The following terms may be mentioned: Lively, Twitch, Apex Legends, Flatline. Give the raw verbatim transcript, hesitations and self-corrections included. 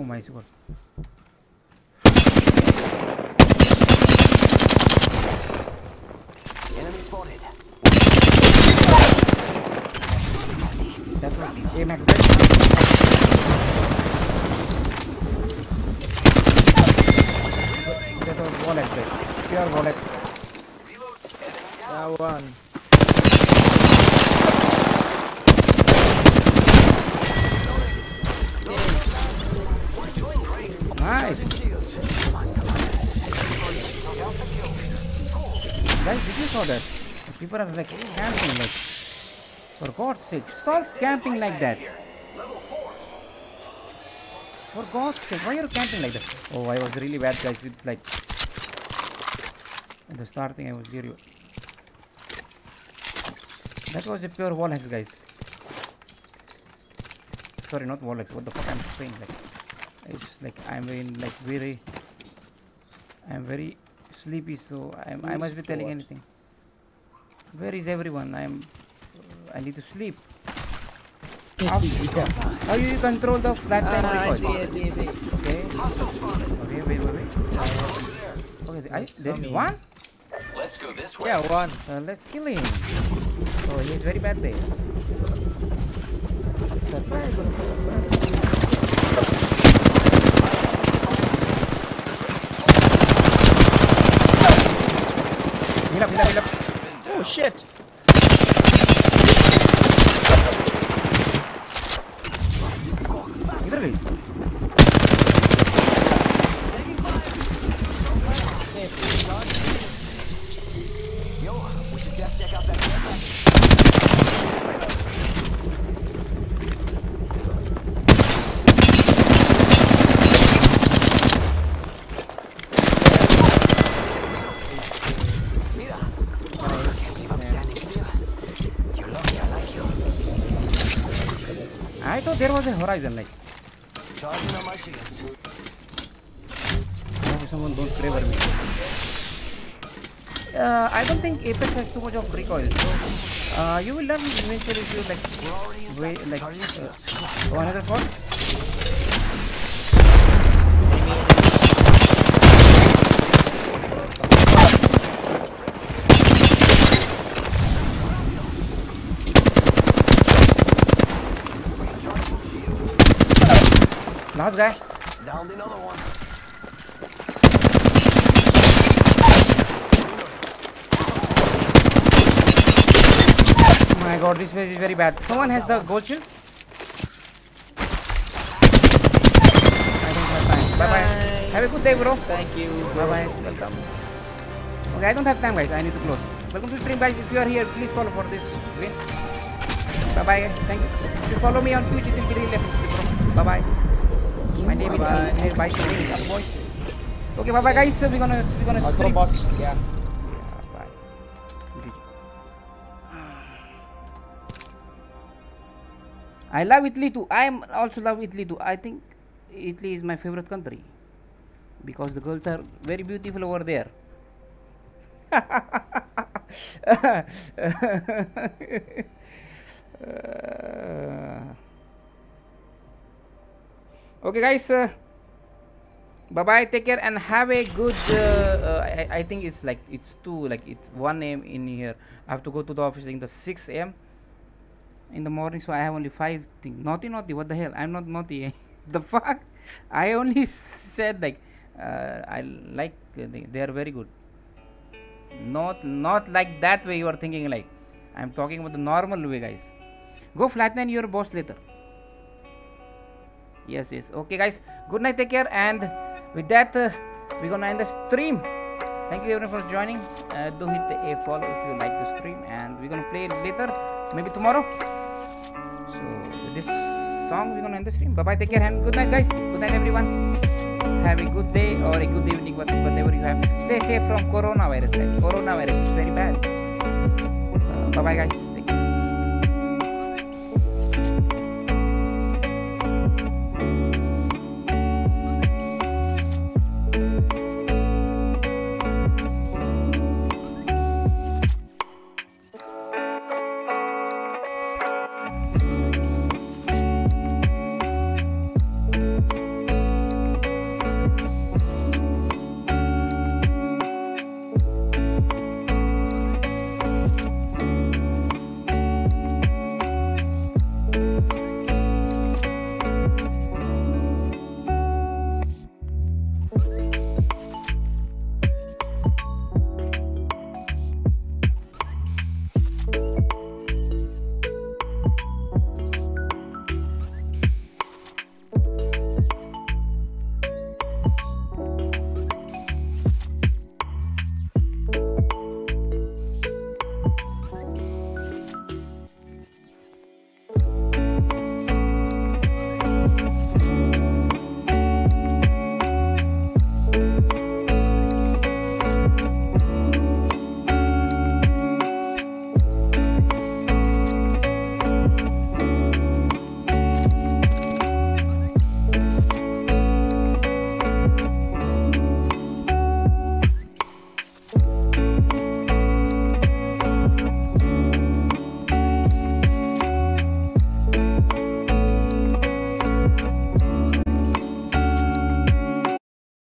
Oh my god. Enemy spotted. That was aim expert. That was wall expert. Pure wall expert. That one. Nice! Guys, did you saw that? People are like camping like... For God's sake, stop camping like that! For God's sake, why are you camping like that? Oh, I was really bad guys with like... At the start thing I was zero. That was a pure wall hex guys. Sorry, not wall hex, what the fuck I'm saying like... It's like I'm in like very, I'm very sleepy, so I'm, I must be telling anything. Where is everyone? I'm, I need to sleep. How how you control the flat time recoil? Okay. Okay, wait, wait, wait. Okay, I, there is one. Let's go this way. Yeah, one. Uh, let's kill him. Oh, he's very bad there. Heal up, heal up, heal up. Oh shit! Where is he? Yo, we should just check out that there was a horizon like. Charging on my shields. Oh, someone don't favor me. Uh, I don't think Apex has too much of recoil. So, uh, you will learn eventually if you like. Way, like. Uh, oh, another fall. Last guy. Downed another one. Oh my god, this place is very bad. Someone has the gold shield. I don't have time. Bye bye. Have a good day, bro. Thank you. Bro. Bye bye. Welcome. Okay, I don't have time, guys. I need to close. Welcome to the stream, guys. If you are here, please follow for this win. Bye bye, guys. Thank you. If you follow me on Twitch, it will be really helpful. Bye bye. My name is Hey, bye. Okay, bye bye guys. So we're gonna we're gonna stream. Yeah. Yeah, bye. I love Italy too. I am also love Italy too. I think Italy is my favorite country because the girls are very beautiful over there. uh, Okay guys, uh, bye bye, take care and have a good uh, uh, I, I think it's like it's two like it's one A M in here. I have to go to the office in the six A M in the morning, so I have only five things. Naughty naughty, what the hell, I'm not naughty. The fuck, I only said like uh, I like uh, they, they are very good. Not not like that way you are thinking, like I'm talking about the normal way guys. Go flatline your boss later. Yes, yes. Okay, guys. Good night. Take care. And with that, uh, we're gonna end the stream. Thank you everyone for joining. Uh, do hit a follow if you like the stream, and we're gonna play later, maybe tomorrow. So with this song, we're gonna end the stream. Bye bye. Take care and good night, guys. Good night, everyone. Have a good day or a good evening, whatever you have. Stay safe from coronavirus, guys. Coronavirus is very bad. Uh, bye bye, guys.